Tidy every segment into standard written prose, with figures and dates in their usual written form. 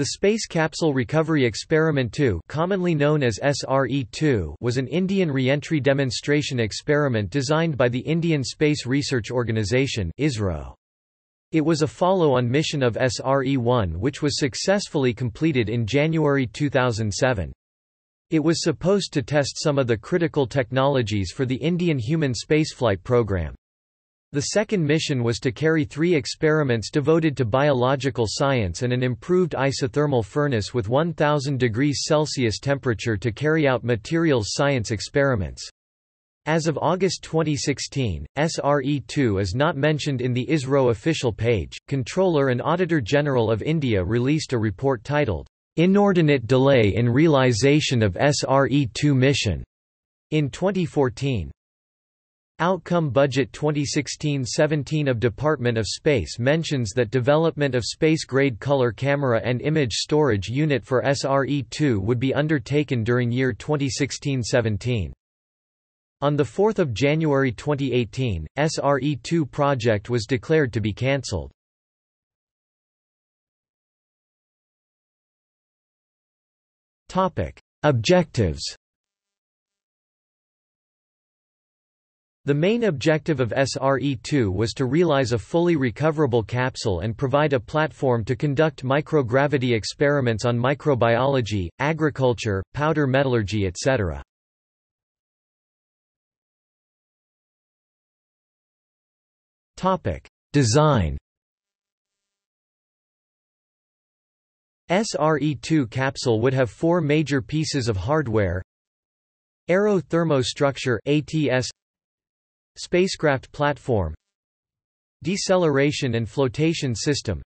The Space Capsule Recovery Experiment II, commonly known as SRE-2, was an Indian re-entry demonstration experiment designed by the Indian Space Research Organisation (ISRO). It was a follow-on mission of SRE-1, which was successfully completed in January 2007. It was supposed to test some of the critical technologies for the Indian human spaceflight program. The second mission was to carry 3 experiments devoted to biological science and an improved isothermal furnace with 1000 degrees Celsius temperature to carry out materials science experiments. As of August 2016, SRE-2 is not mentioned in the ISRO official page. Comptroller and Auditor General of India released a report titled, "Inordinate Delay in Realization of SRE-2 Mission" in 2014. Outcome Budget 2016-17 of Department of Space mentions that development of space-grade color camera and image storage unit for SRE-2 would be undertaken during year 2016-17. On 4 January 2018, SRE-2 project was declared to be cancelled. Objectives. The main objective of SRE-2 was to realize a fully recoverable capsule and provide a platform to conduct microgravity experiments on microbiology, agriculture, powder metallurgy, etc. Design. SRE-2 capsule would have 4 major pieces of hardware: aero-thermo structure (ATS), spacecraft platform, deceleration and flotation system,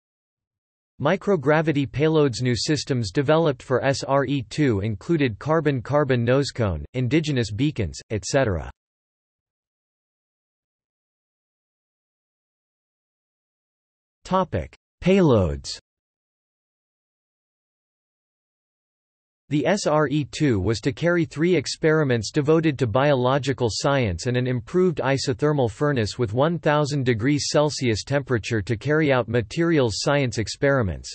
microgravity payloads. New systems developed for SRE-2 included carbon-carbon nosecone, indigenous beacons, etc. Topic: Payloads. The SRE-2 was to carry 3 experiments devoted to biological science and an improved isothermal furnace with 1000 degrees Celsius temperature to carry out materials science experiments.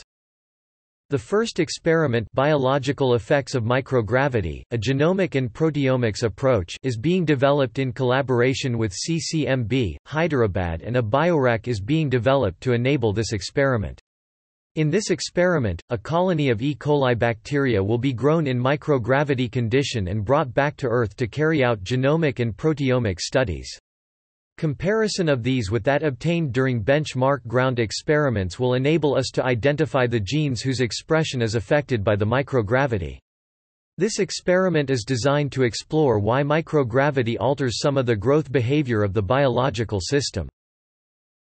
The first experiment, Biological Effects of Microgravity, a Genomic and Proteomics Approach, is being developed in collaboration with CCMB, Hyderabad, and a biorack is being developed to enable this experiment. In this experiment, a colony of E. coli bacteria will be grown in microgravity condition and brought back to Earth to carry out genomic and proteomic studies. Comparison of these with that obtained during benchmark ground experiments will enable us to identify the genes whose expression is affected by the microgravity. This experiment is designed to explore why microgravity alters some of the growth behavior of the biological system.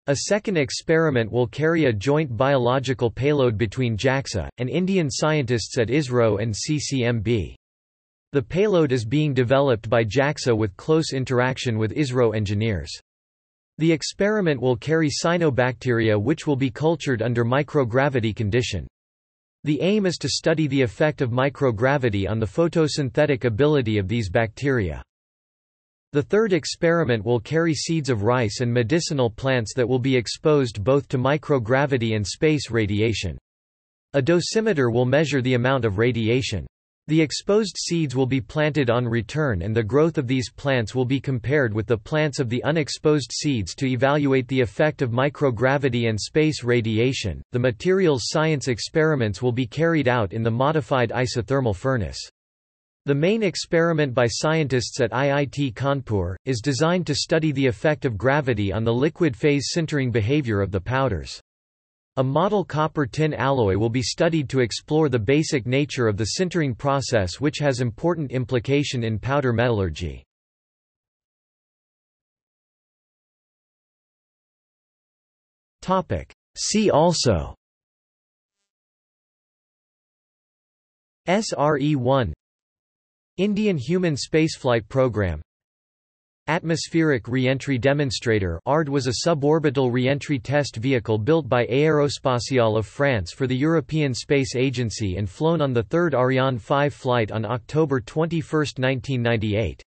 A second experiment will carry a joint biological payload between JAXA, and Indian scientists at ISRO and CCMB. The payload is being developed by JAXA with close interaction with ISRO engineers. The experiment will carry cyanobacteria which will be cultured under microgravity condition. The aim is to study the effect of microgravity on the photosynthetic ability of these bacteria. The third experiment will carry seeds of rice and medicinal plants that will be exposed both to microgravity and space radiation. A dosimeter will measure the amount of radiation. The exposed seeds will be planted on return, and the growth of these plants will be compared with the plants of the unexposed seeds to evaluate the effect of microgravity and space radiation. The materials science experiments will be carried out in the modified isothermal furnace. The main experiment by scientists at IIT Kanpur is designed to study the effect of gravity on the liquid phase sintering behavior of the powders. A model copper-tin alloy will be studied to explore the basic nature of the sintering process, which has important implication in powder metallurgy. Topic: See also. SRE-1, Indian Human Spaceflight Program, Atmospheric Re-entry Demonstrator. ARD was a suborbital re-entry test vehicle built by Aerospatiale of France for the European Space Agency and flown on the third Ariane 5 flight on October 21, 1998.